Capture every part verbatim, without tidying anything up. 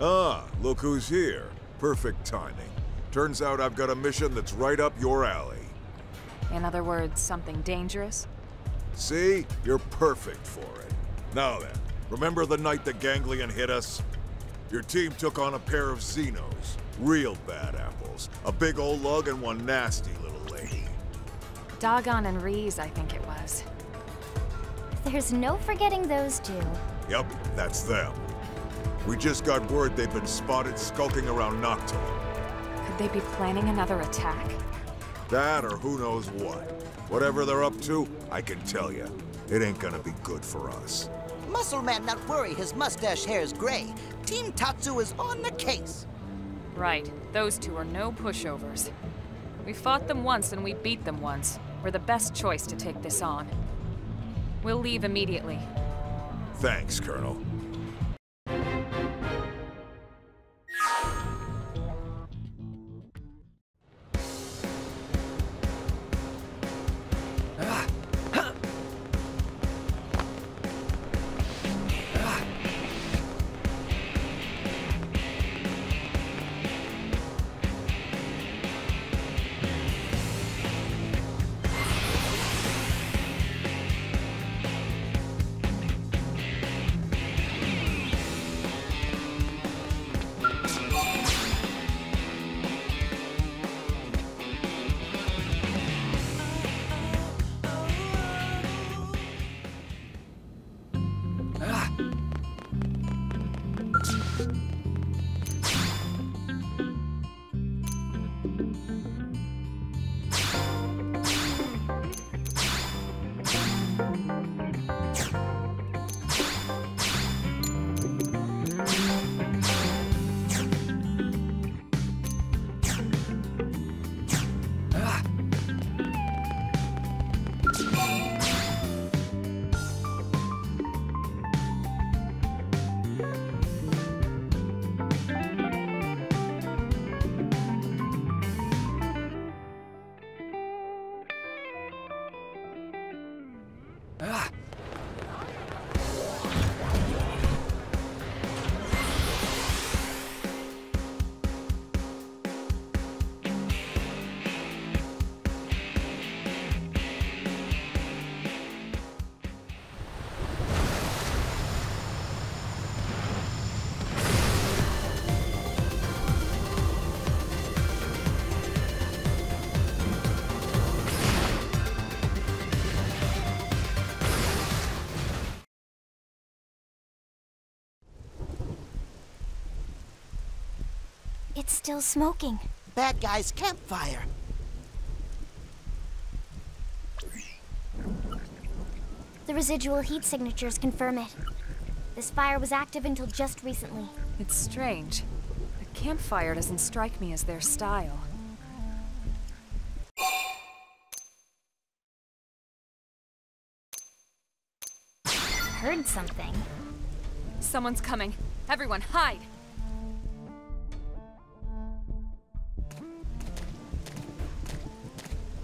Ah, look who's here. Perfect timing. Turns out I've got a mission that's right up your alley. In other words, something dangerous? See? You're perfect for it. Now then, remember the night the Ganglion hit us? Your team took on a pair of Xenos. Real bad apples. A big old lug and one nasty little lady. Dagon and Reese, I think it was. There's no forgetting those two. Yep, that's them. We just got word they've been spotted skulking around Nocturne. Could they be planning another attack? That or who knows what. Whatever they're up to, I can tell you, it ain't gonna be good for us. Muscle man, not worry, his mustache hair's gray. Team Tatsu is on the case. Right, those two are no pushovers. We fought them once and we beat them once. We're the best choice to take this on. We'll leave immediately. Thanks, Colonel. It's still smoking. Bad guys' campfire. The residual heat signatures confirm it. This fire was active until just recently. It's strange. A campfire doesn't strike me as their style. Heard something. Someone's coming. Everyone, hide!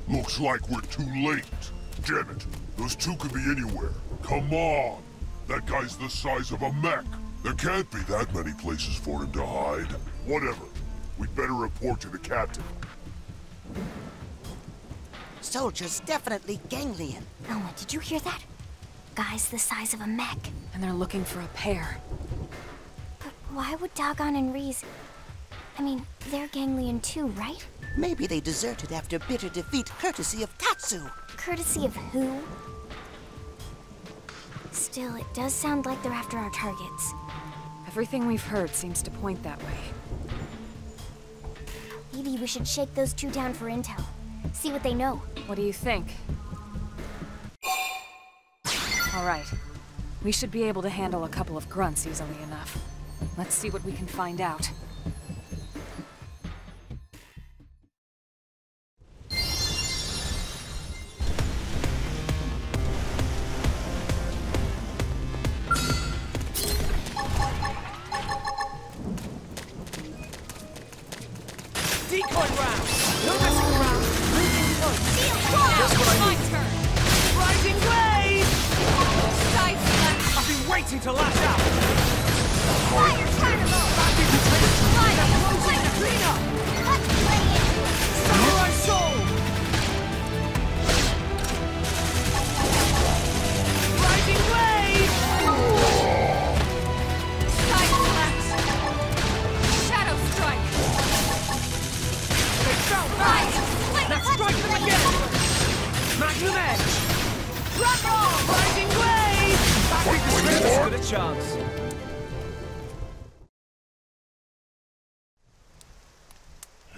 Looks like we're too late. Damn it, those two could be anywhere. Come on! That guy's the size of a mech. There can't be that many places for him to hide. Whatever. We'd better report to the captain. Soldiers, definitely Ganglion. Elma, did you hear that? Guy's the size of a mech. And they're looking for a pair. But why would Dagon and Reese... I mean, they're Ganglion too, right? Maybe they deserted after bitter defeat, courtesy of Tatsu. Courtesy of who? Still, it does sound like they're after our targets. Everything we've heard seems to point that way. Maybe we should shake those two down for intel. See what they know. What do you think? All right. We should be able to handle a couple of grunts easily enough. Let's see what we can find out. Waiting to lash out!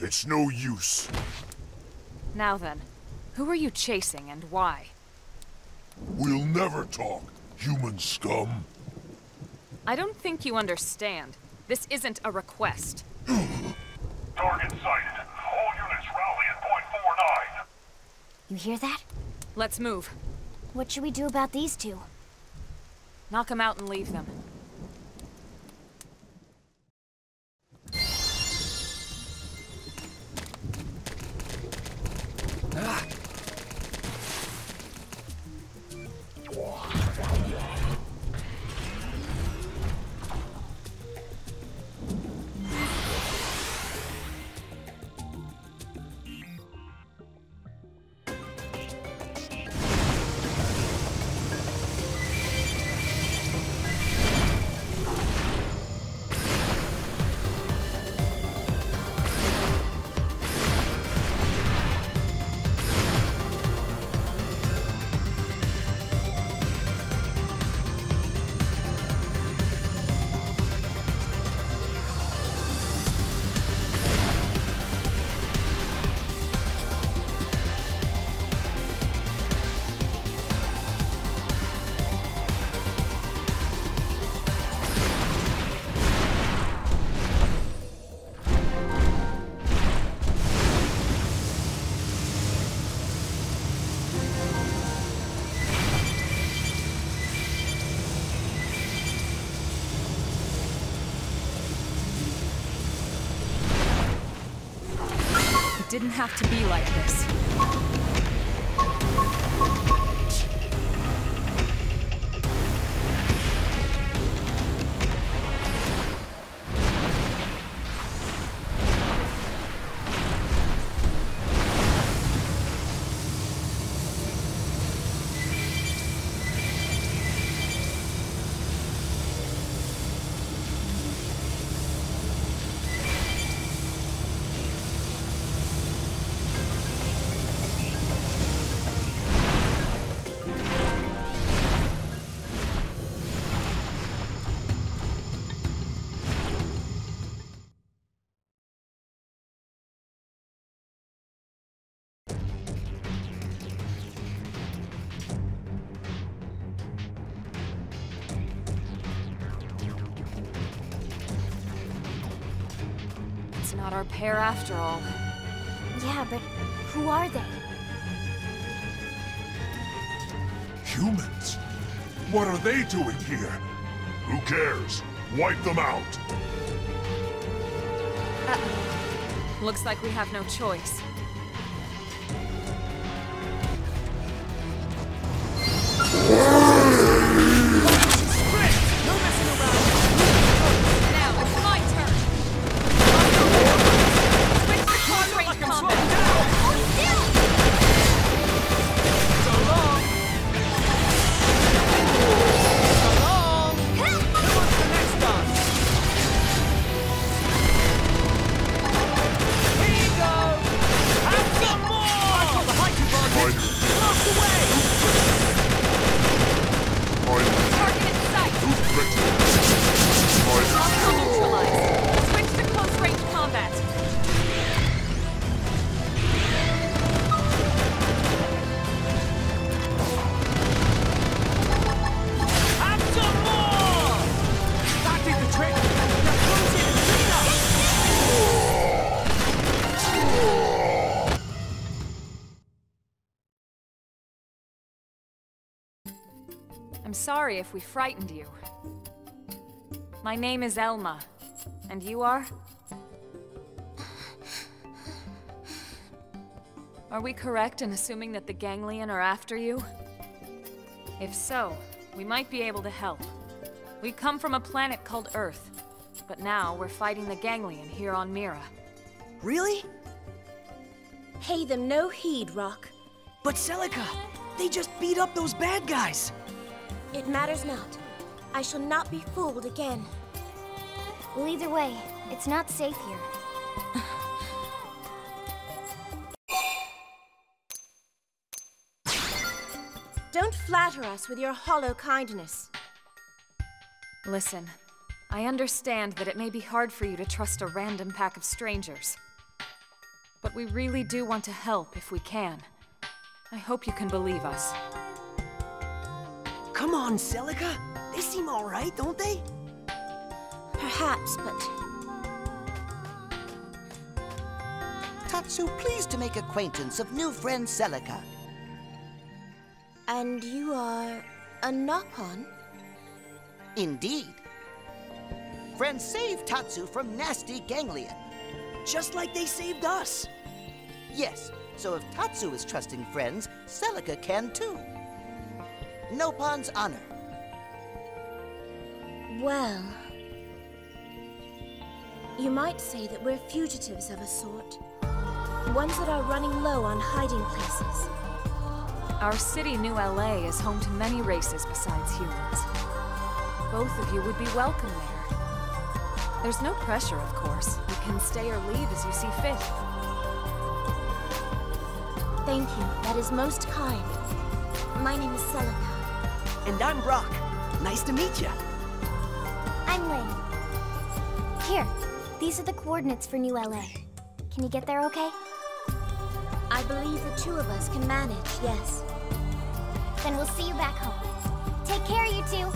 It's no use. Now then, who are you chasing and why? We'll never talk, human scum. I don't think you understand. This isn't a request. Target sighted. All units rally at point four nine. You hear that? Let's move. What should we do about these two? Knock them out and leave them. It didn't have to be like this. Not our pair after all. Yeah, but who are they? Humans? What are they doing here? Who cares? Wipe them out! Uh-oh. Looks like we have no choice. Sorry if we frightened you. My name is Elma, and you are? Are we correct in assuming that the Ganglion are after you? If so, we might be able to help. We come from a planet called Earth, but now we're fighting the Ganglion here on Mira. Really? Pay them no heed, Rock. But Celica, they just beat up those bad guys! It matters not. I shall not be fooled again. Well, either way, it's not safe here. Don't flatter us with your hollow kindness. Listen, I understand that it may be hard for you to trust a random pack of strangers. But we really do want to help if we can. I hope you can believe us. Come on, Celica. They seem all right, don't they? Perhaps, but... Tatsu, pleased to make acquaintance of new friend Celica. And you are a Nopon? Indeed. Friends saved Tatsu from nasty Ganglion. Just like they saved us. Yes, so if Tatsu is trusting friends, Celica can too. Nopon's honor. Well... You might say that we're fugitives of a sort. Ones that are running low on hiding places. Our city, New L A, is home to many races besides humans. Both of you would be welcome there. There's no pressure, of course. You can stay or leave as you see fit. Thank you. That is most kind. My name is Celica. And I'm Brock. Nice to meet you. I'm Lynn. Here, these are the coordinates for New L A. Can you get there okay? I believe the two of us can manage, yes. Then we'll see you back home. Take care, you two!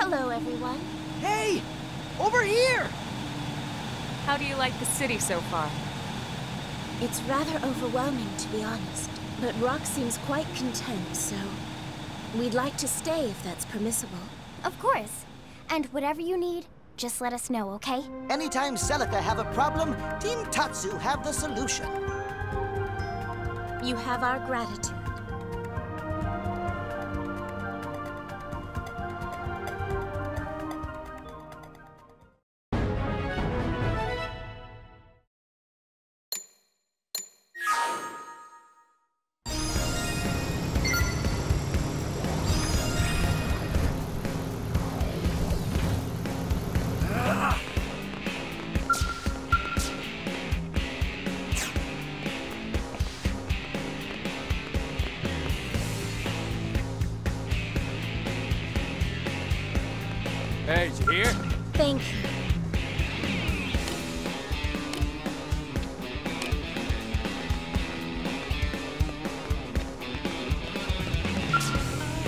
Hello, everyone. Hey! Over here! How do you like the city so far? It's rather overwhelming, to be honest. But Rock seems quite content, so... we'd like to stay if that's permissible. Of course. And whatever you need, just let us know, okay? Anytime Celica have a problem, Team Tatsu have the solution. You have our gratitude. Hey, you here? Thank you.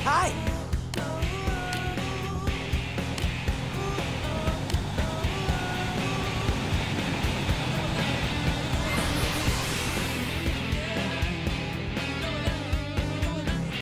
Hi!